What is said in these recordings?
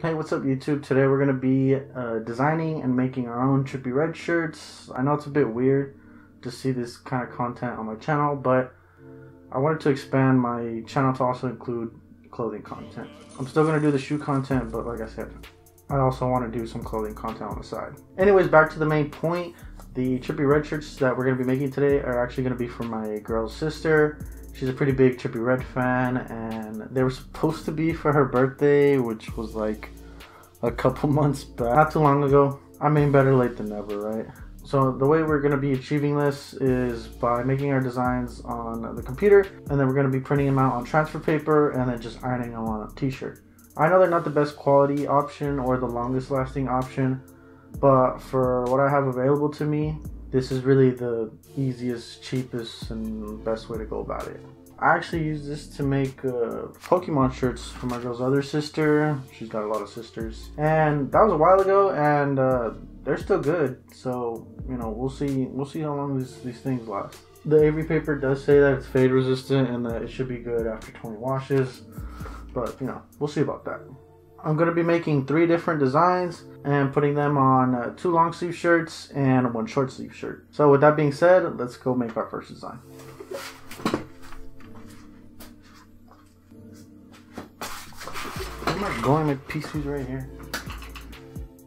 Hey, what's up YouTube? Today we're going to be designing and making our own Trippie Redd shirts. I know it's a bit weird to see this kind of content on my channel, but I wanted to expand my channel to also include clothing content. I'm still going to do the shoe content, but like I said, I also want to do some clothing content on the side. Anyways, back to the main point. The Trippie Redd shirts that we're going to be making today are actually going to be for my girl's sister. She's a pretty big Trippie Redd fan, and they were supposed to be for her birthday, which was like a couple months back. Not too long ago. I mean, better late than never, right? So the way we're going to be achieving this is by making our designs on the computer, and then we're going to be printing them out on transfer paper and then just ironing them on a t-shirt. I know they're not the best quality option or the longest lasting option, but for what I have available to me, this is really the easiest, cheapest, and best way to go about it. I actually use this to make Pokemon shirts for my girl's other sister. She's got a lot of sisters. And that was a while ago, and they're still good. So, you know, we'll see how long these things last. The Avery paper does say that it's fade resistant and that it should be good after 20 washes. But, you know, we'll see about that. I'm going to be making 3 different designs and putting them on 2 long sleeve shirts and 1 short sleeve shirt. So with that being said, let's go make our first design. I'm not going with pieces right here.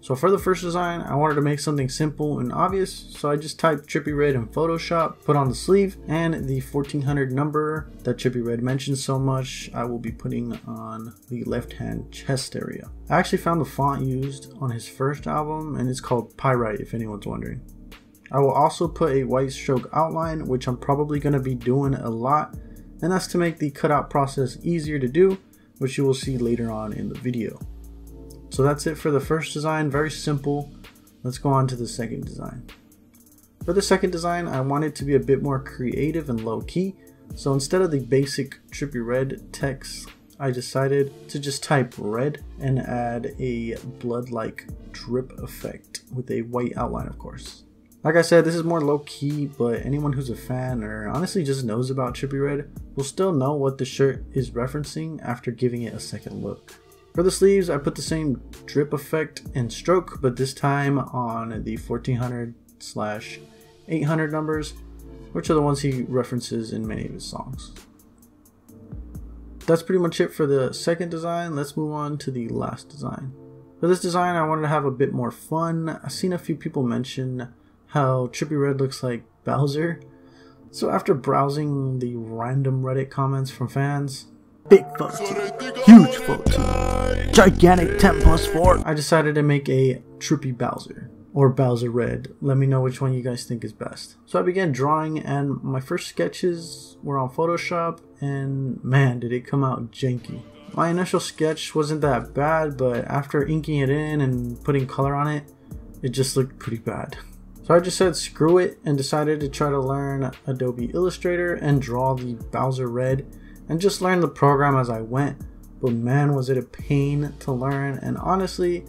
So for the first design, I wanted to make something simple and obvious, so I just typed Trippie Redd in Photoshop, put on the sleeve, and the 1400 number that Trippie Redd mentioned so much, I will be putting on the left-hand chest area. I actually found the font used on his first album, and it's called Pyrite, if anyone's wondering. I will also put a white stroke outline, which I'm probably going to be doing a lot, and that's to make the cutout process easier to do, which you will see later on in the video. So that's it for the first design, very simple. Let's go on to the second design. For the second design, I want it to be a bit more creative and low key. So instead of the basic Trippie Redd text, I decided to just type red and add a blood-like drip effect with a white outline, of course. Like I said, this is more low key, but anyone who's a fan or honestly just knows about Trippie Redd will still know what the shirt is referencing after giving it a second look. For the sleeves, I put the same drip effect and stroke, but this time on the 1400/800 numbers, which are the ones he references in many of his songs. That's pretty much it for the second design. Let's move on to the last design. For this design, I wanted to have a bit more fun. I've seen a few people mention how Trippie Redd looks like Bowser. So after browsing the random Reddit comments from fans, big photo team, huge photo team, gigantic 10+4. I decided to make a Trippie Bowser or Bowser Redd. Let me know which one you guys think is best. So I began drawing, and my first sketches were on Photoshop, and man, did it come out janky. My initial sketch wasn't that bad, but after inking it in and putting color on it, it just looked pretty bad. So I just said screw it and decided to try to learn Adobe Illustrator and draw the Bowser Redd. And just learned the program as I went, but man, was it a pain to learn, and honestly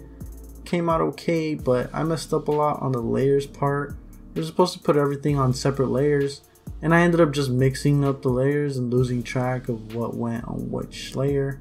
came out okay, but I messed up a lot on the layers part. We were supposed to put everything on separate layers, and I ended up just mixing up the layers and losing track of what went on which layer.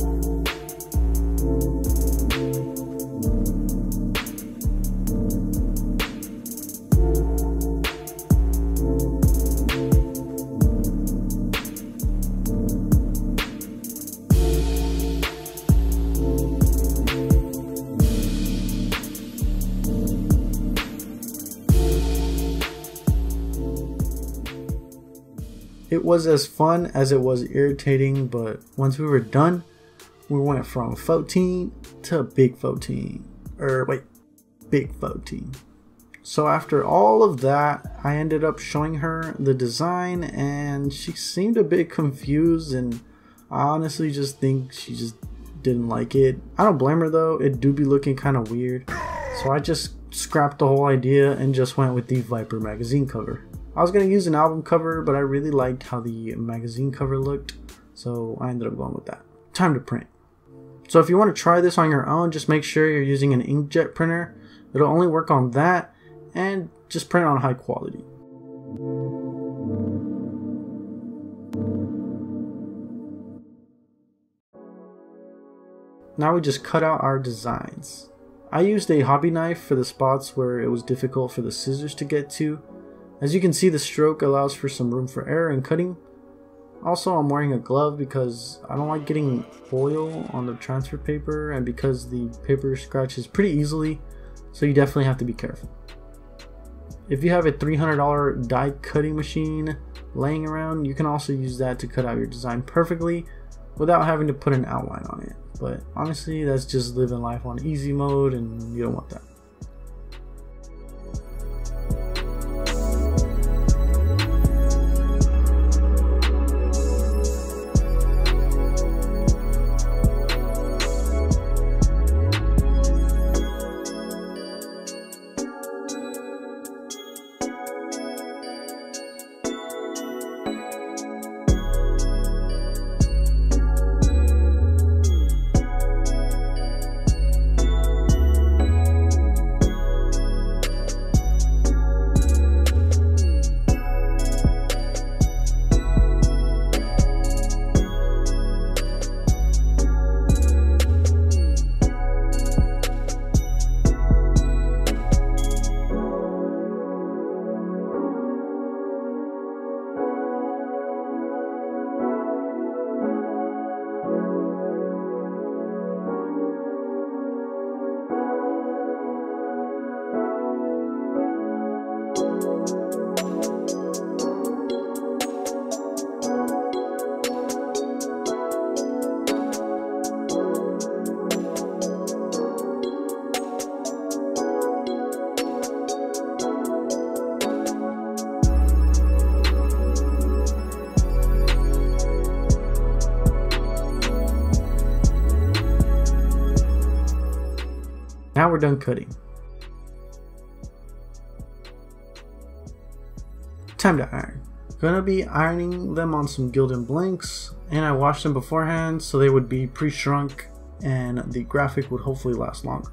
It was as fun as it was irritating, but once we were done, we went from 14 to big 14, or wait, big 14. So after all of that, I ended up showing her the design and she seemed a bit confused, and I honestly just think she just didn't like it. I don't blame her though, it do be looking kind of weird. So I just scrapped the whole idea and just went with the Viper magazine cover. I was going to use an album cover, but I really liked how the magazine cover looked, so I ended up going with that. Time to print. So if you want to try this on your own, just make sure you're using an inkjet printer. It'll only work on that, and just print on high quality. Now we just cut out our designs. I used a hobby knife for the spots where it was difficult for the scissors to get to. As you can see, the stroke allows for some room for error in cutting. Also, I'm wearing a glove because I don't like getting oil on the transfer paper, and because the paper scratches pretty easily, so you definitely have to be careful. If you have a $300 die cutting machine laying around, you can also use that to cut out your design perfectly without having to put an outline on it. But honestly, that's just living life on easy mode and you don't want that. Now we're done cutting. Time to iron. Gonna be ironing them on some Gildan blanks, and I washed them beforehand so they would be pre-shrunk and the graphic would hopefully last longer.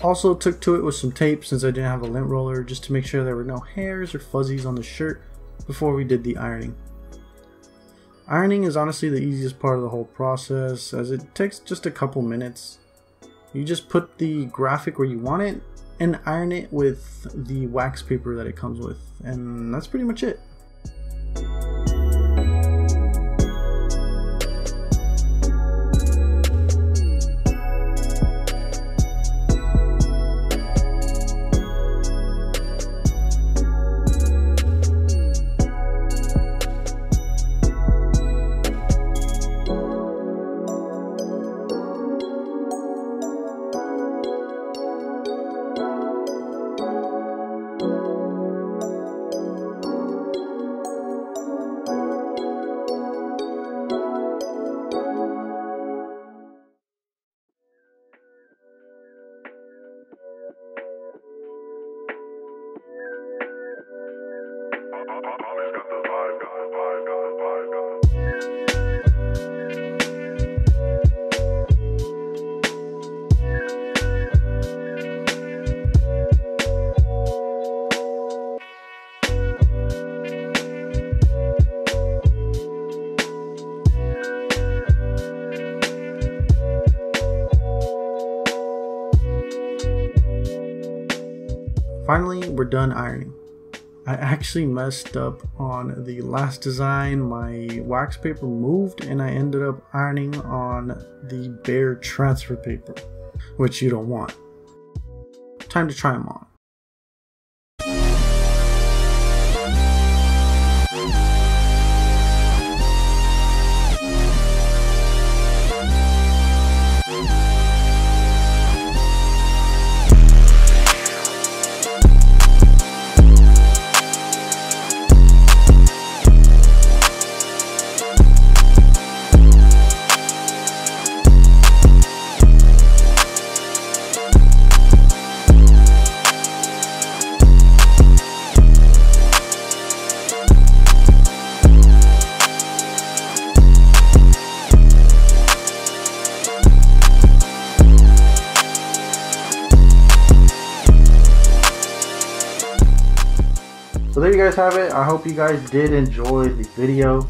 Also took to it with some tape since I didn't have a lint roller, just to make sure there were no hairs or fuzzies on the shirt before we did the ironing. Ironing is honestly the easiest part of the whole process, as it takes just a couple minutes. You just put the graphic where you want it and iron it with the wax paper that it comes with, and that's pretty much it. Finally, we're done ironing. I actually messed up on the last design. My wax paper moved and I ended up ironing on the bare transfer paper, which you don't want. Time to try them on. So there you guys have it. I hope you guys did enjoy the video.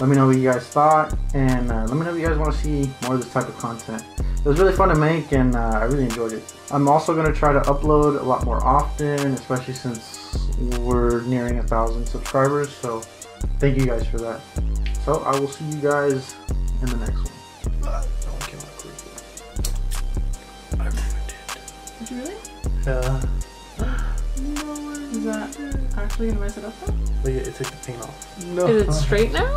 Let me know what you guys thought, and let me know if you guys want to see more of this type of content. It was really fun to make, and I really enjoyed it. I'm also going to try to upload a lot more often, especially since we're nearing 1,000 subscribers, so thank you guys for that. So I will see you guys in the next one. Don't kill my creeper. I ruined it. Did you really? Yeah. No, is that actually going to mess it up though? Look, it took the paint off. No. Is it straight now?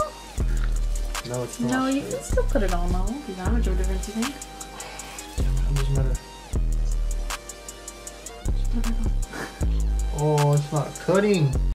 No, it's not. No, you can still put it on though. Is that much of a difference, you think? Doesn't matter. Oh, it's not cutting.